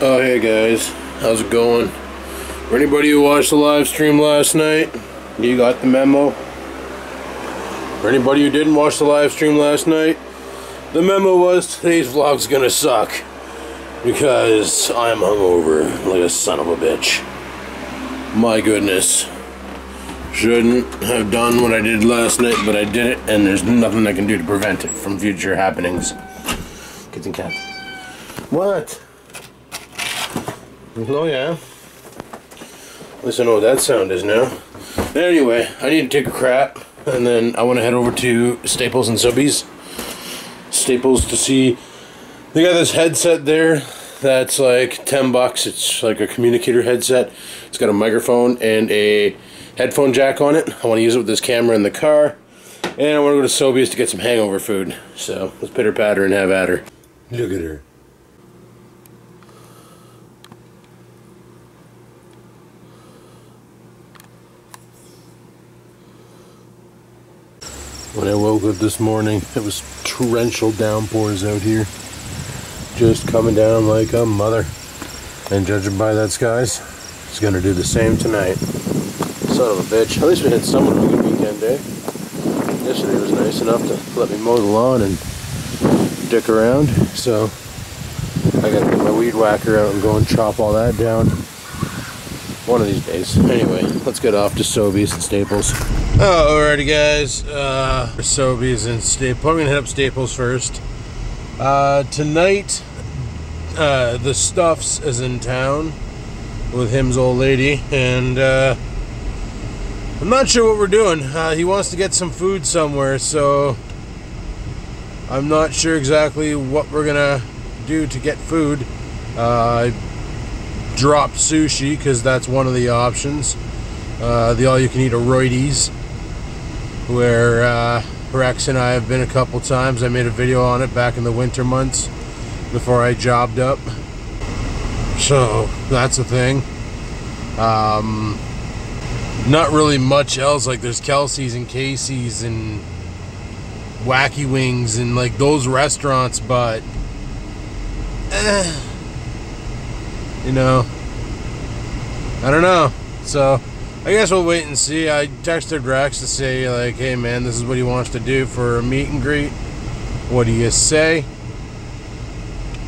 Oh, hey guys, how's it going? For anybody who watched the live stream last night, you got the memo. For anybody who didn't watch the live stream last night, the memo was today's vlog's gonna suck because I'm hungover like a son of a bitch. My goodness. Shouldn't have done what I did last night, but I did it, and there's nothing I can do to prevent it from future happenings. Kids and cats. What? Oh yeah. At least I know what that sound is now. Anyway, I need to take a crap, and then I want to head over to Staples and Sobeys. Staples to see... They got this headset there that's like $10. It's like a communicator headset. It's got a microphone and a headphone jack on it. I want to use it with this camera in the car. And I want to go to Sobeys to get some hangover food. So, let's pitter-patter and have at her. Look at her. When I woke up this morning, it was torrential downpours out here. Just coming down like a mother. And judging by that skies, it's gonna do the same tonight. Son of a bitch. At least we had someone on the weekend, eh? Yesterday was nice enough to let me mow the lawn and dick around. So, I gotta get my weed whacker out and go and chop all that down. One of these days. Anyway, let's get off to Sobeys and Staples. Oh, alrighty guys, Sobeys and Staples. I'm gonna hit up Staples first. Tonight, the Stuffz is in town with him's old lady, and I'm not sure what we're doing. He wants to get some food somewhere, so I'm not sure exactly what we're gonna do to get food. I dropped sushi because that's one of the options. The all-you-can-eat Roidies, where Rex and I have been a couple times. I made a video on it back in the winter months before I jobbed up. So that's a thing. Not really much else. Like there's Kelsey's and Casey's and Wacky Wings and like those restaurants, but you know, I don't know. So I guess we'll wait and see. I texted Rex to say, like, hey man, this is what he wants to do for a meet and greet. What do you say?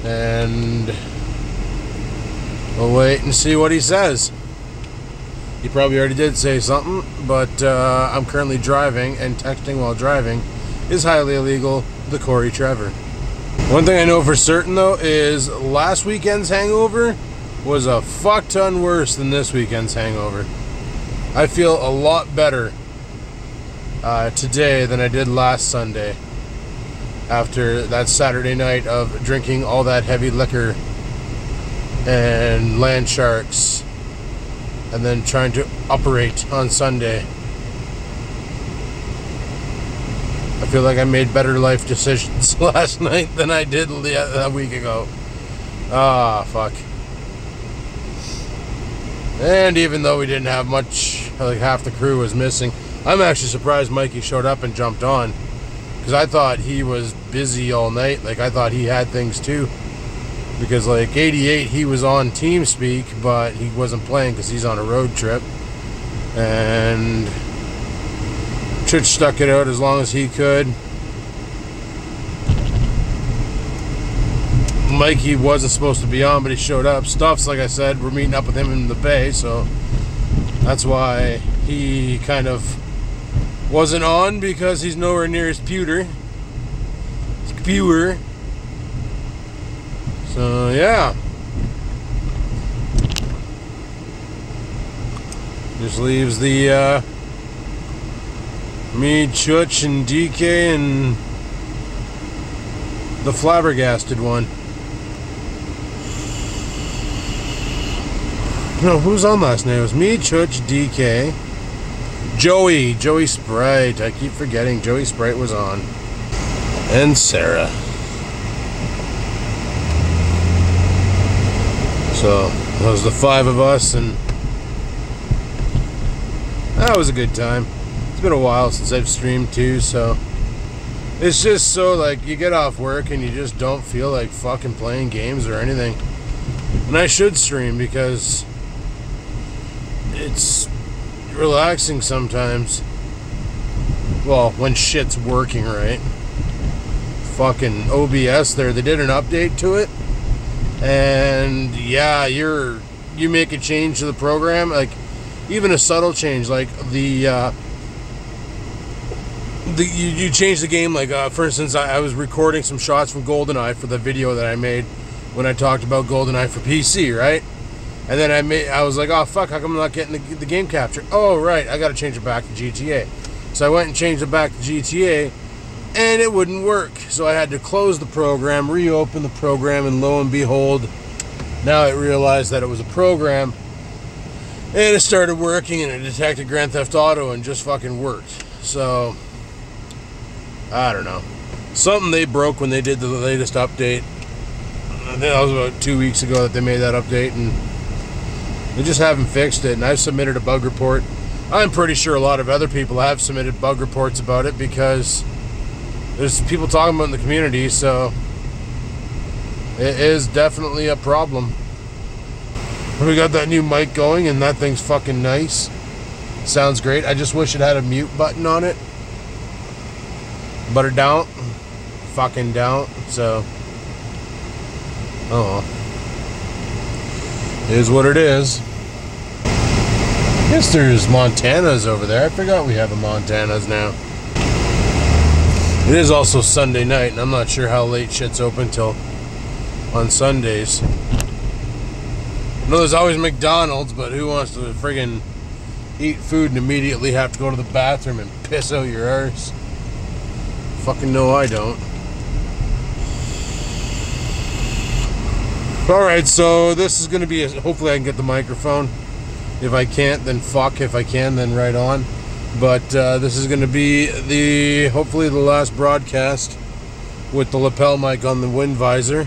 And we'll wait and see what he says. He probably already did say something, but I'm currently driving, and texting while driving is highly illegal, the Corey Trevor. One thing I know for certain, though, is last weekend's hangover was a fuck ton worse than this weekend's hangover. I feel a lot better today than I did last Sunday after that Saturday night of drinking all that heavy liquor and land sharks and then trying to operate on Sunday. I feel like I made better life decisions last night than I did a week ago. Ah, fuck. And even though we didn't have much, like half the crew was missing, I'm actually surprised Mikey showed up and jumped on, because I thought he was busy all night. Like I thought he had things too, because like 88 he was on TeamSpeak, but he wasn't playing because he's on a road trip, and Chitch stuck it out as long as he could. Mikey wasn't supposed to be on, but he showed up. Stuffz, like I said, we're meeting up with him in the Bay, so that's why he kind of wasn't on, because he's nowhere near his pewter. His computer. So, yeah. Just leaves the, me, Chutch, and DK, and the flabbergasted one. No, who's on last night? It was me, Chutch, DK, Joey Sprite. I keep forgetting Joey Sprite was on, and Sarah. So that was the five of us, and that was a good time. It's been a while since I've streamed too, so it's just so like you get off work and you just don't feel like fucking playing games or anything. And I should stream because it's relaxing sometimes. Well, when shit's working right. Fucking OBS there, they did an update to it. And yeah, you make a change to the program, like even a subtle change, like you change the game. Like for instance, I was recording some shots from GoldenEye for the video that I made when I talked about GoldenEye for PC, right? And then I was like, oh fuck, how come I'm not getting the game capture? Oh right, I got to change it back to GTA. So I went and changed it back to GTA, and it wouldn't work. So I had to close the program, reopen the program, and lo and behold, now I realized that it was a program, and it started working, and it detected Grand Theft Auto and just fucking worked. So I don't know, something they broke when they did the latest update. I think that was about 2 weeks ago that they made that update, and they just haven't fixed it. And I've submitted a bug report. I'm pretty sure a lot of other people have submitted bug reports about it, because there's people talking about it in the community. So it is definitely a problem. We got that new mic going, and that thing's fucking nice. Sounds great. I just wish it had a mute button on it, but it don't. Fucking don't. So oh, it is what it is. I guess there's Montana's over there. I forgot we have a Montana's now. It is also Sunday night, and I'm not sure how late shit's open till on Sundays. I know there's always McDonald's, but who wants to friggin' eat food and immediately have to go to the bathroom and piss out your arse? Fucking no, I don't. Alright, so this is going to be hopefully I can get the microphone. If I can't, then fuck. If I can, then right on. But this is going to be hopefully the last broadcast with the lapel mic on the wind visor.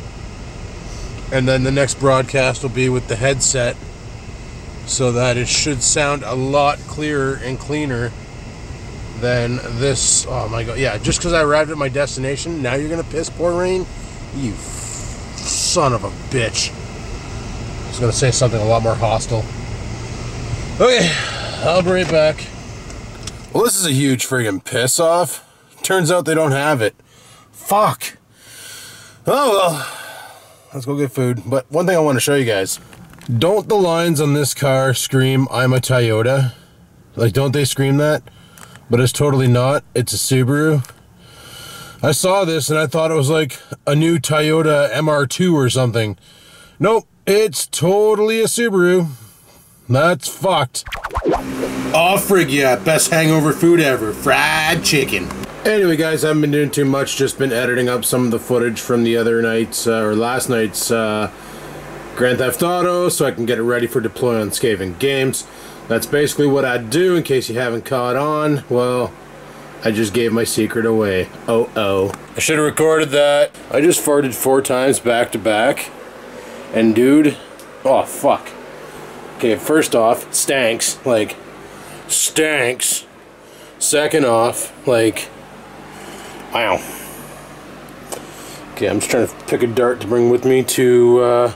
And then the next broadcast will be with the headset, so that it should sound a lot clearer and cleaner than this. Oh my god, yeah, just because I arrived at my destination, now you're going to piss poor rain? You son of a bitch. I was going to say something a lot more hostile. Okay, I'll be right back. Well, this is a huge friggin' piss off. Turns out they don't have it. Fuck. Oh well. Let's go get food. But one thing I want to show you guys. Don't the lines on this car scream, I'm a Toyota? Like, don't they scream that? But it's totally not. It's a Subaru. I saw this and I thought it was like a new Toyota MR2 or something. Nope. It's totally a Subaru. That's fucked. Oh, frig yeah, best hangover food ever, fried chicken. Anyway guys, I haven't been doing too much, just been editing up some of the footage from the other night's, or last night's Grand Theft Auto, so I can get it ready for deploy on Skaven Games. That's basically what I do, in case you haven't caught on. Well, I just gave my secret away. Oh oh. I should have recorded that. I just farted 4 times back to back. And dude, oh fuck. Okay, first off, stanks, like, stanks. Second off, like, wow. Okay, I'm just trying to pick a dart to bring with me to,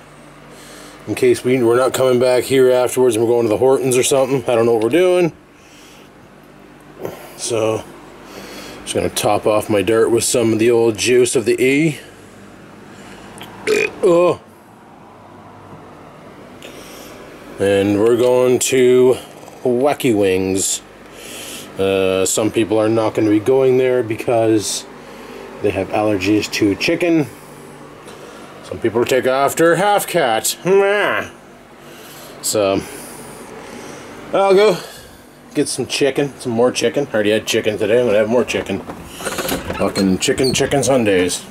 in case we're not coming back here afterwards and we're going to the Hortons or something. I don't know what we're doing. So, I'm just going to top off my dart with some of the old juice of the E. Oh. And we're going to Wacky Wings. Some people are not going to be going there because they have allergies to chicken. Some people take after half cat. So I'll go get some chicken, some more chicken. I already had chicken today. I'm gonna have more chicken. Fucking chicken Sundays.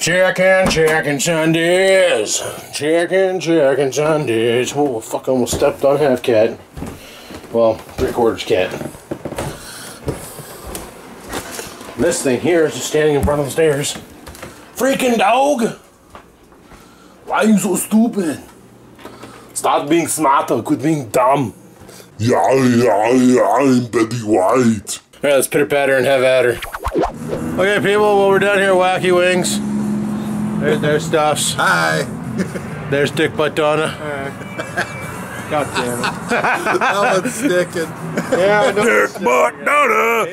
Chicken Sundays. Chicken Sundays. Oh, fuck, I almost stepped on half cat. Well, 3/4 cat. This thing here is just standing in front of the stairs. Freaking dog! Why are you so stupid? Start being smarter, quit being dumb. Yeah, I'm Betty White. Alright, let's pitter-patter and have at her. Okay, people, well, we're down here at Wacky Wings. There's Stuffz. Hi. There's Dick Buttona. God damn it. That one's sticking. Yeah, I know. Dick Buttona!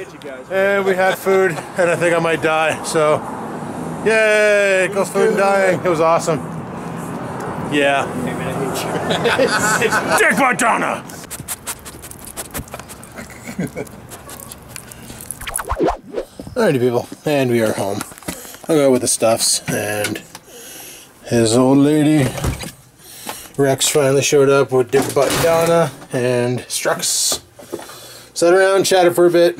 And we had food, and I think I might die, so. Yay! Close food and dying. It was awesome. Yeah. Hey man, I hate you. Dick Buttona! Alrighty, people, and we are home. I'll go with the Stuffz, and his old lady. Rex finally showed up with Dick Buttona and Strucks. Sat around, chatted for a bit.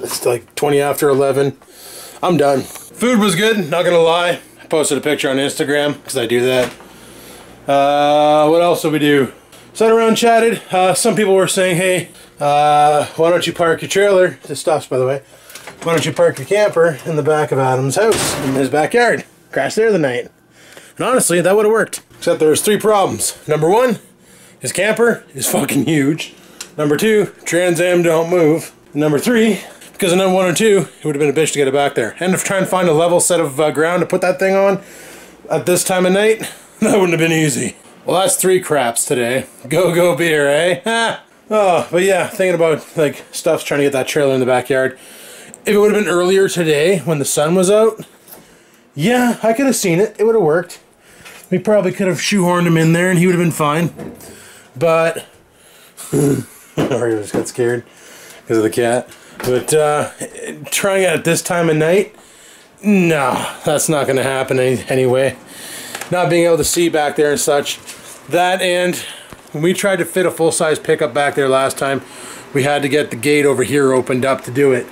It's like 20 after 11. I'm done. Food was good, not gonna lie. I posted a picture on Instagram, because I do that. What else did we do? Sat around, chatted. Some people were saying, hey, why don't you park your trailer? This Stuffz, by the way. Why don't you park your camper in the back of Adam's house, in his backyard? Crash there the night. And honestly, that would have worked. Except there's three problems. Number one, his camper is fucking huge. Number two, Trans Am don't move. Number three, because of number one or two, it would have been a bitch to get it back there. And to try and find a level set of ground to put that thing on at this time of night, that wouldn't have been easy. Well, that's three craps today. Go, go beer, eh? Ha! Oh, but yeah, thinking about like Stuffz trying to get that trailer in the backyard. If it would have been earlier today when the sun was out, yeah, I could have seen it. It would have worked. We probably could have shoehorned him in there and he would have been fine. But, or he just got scared because of the cat. But trying it at this time of night, no, that's not going to happen anyway. Not being able to see back there and such. That and when we tried to fit a full-size pickup back there last time, we had to get the gate over here opened up to do it.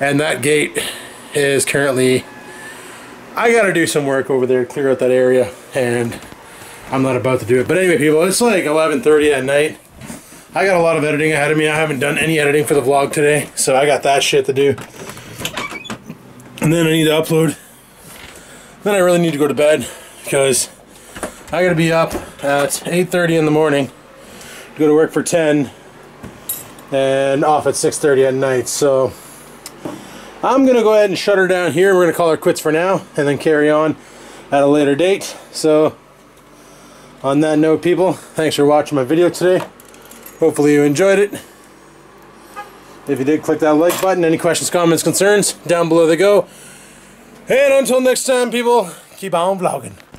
And that gate is currently... I gotta do some work over there, clear out that area, and I'm not about to do it. But anyway, people, it's like 11:30 at night. I got a lot of editing ahead of me. I haven't done any editing for the vlog today, so I got that shit to do. And then I need to upload. Then I really need to go to bed, because I gotta be up at 8:30 in the morning, go to work for 10, and off at 6:30 at night, so... I'm gonna go ahead and shut her down here. We're gonna call her quits for now and then carry on at a later date. So on that note, people, thanks for watching my video today. Hopefully you enjoyed it. If you did, click that like button. Any questions, comments, concerns, down below they go. And until next time, people, keep on vlogging.